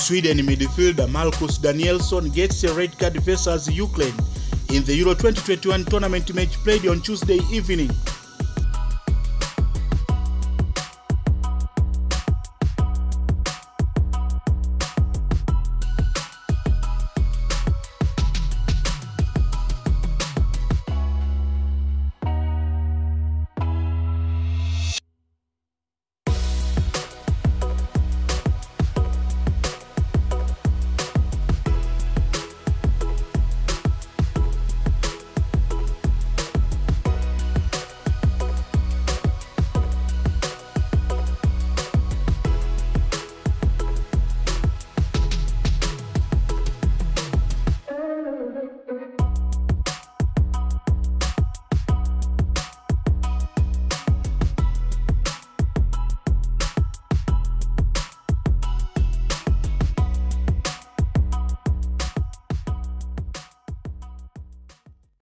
Sweden midfielder Marcus Danielson gets a red card versus Ukraine in the Euro 2021 tournament match played on Tuesday evening.